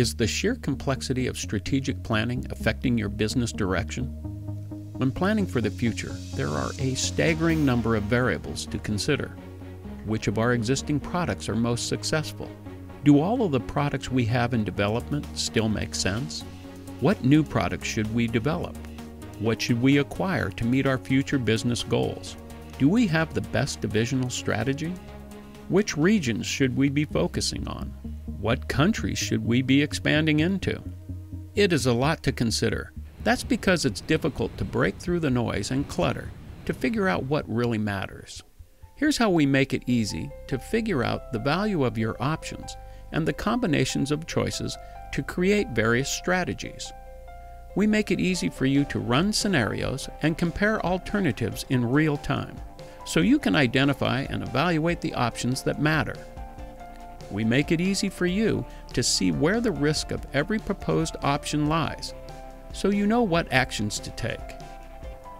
Is the sheer complexity of strategic planning affecting your business direction? When planning for the future, there are a staggering number of variables to consider. Which of our existing products are most successful? Do all of the products we have in development still make sense? What new products should we develop? What should we acquire to meet our future business goals? Do we have the best divisional strategy? Which regions should we be focusing on? What countries should we be expanding into? It is a lot to consider. That's because it's difficult to break through the noise and clutter to figure out what really matters. Here's how we make it easy to figure out the value of your options and the combinations of choices to create various strategies. We make it easy for you to run scenarios and compare alternatives in real time, so you can identify and evaluate the options that matter. We make it easy for you to see where the risk of every proposed option lies, so you know what actions to take.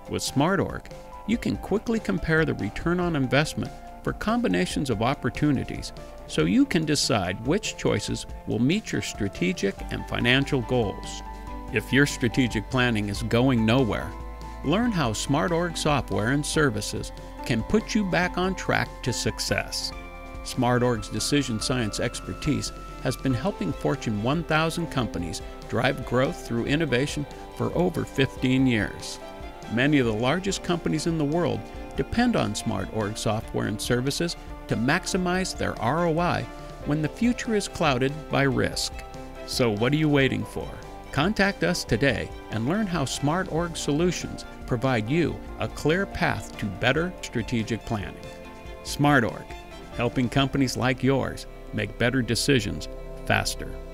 With SmartOrg, you can quickly compare the return on investment for combinations of opportunities, so you can decide which choices will meet your strategic and financial goals. If your strategic planning is going nowhere, learn how SmartOrg software and services can put you back on track to success. SmartOrg's decision science expertise has been helping Fortune 1000 companies drive growth through innovation for over 15 years. Many of the largest companies in the world depend on SmartOrg software and services to maximize their ROI when the future is clouded by risk. So what are you waiting for? Contact us today and learn how SmartOrg solutions provide you a clear path to better strategic planning. SmartOrg, helping companies like yours make better decisions faster.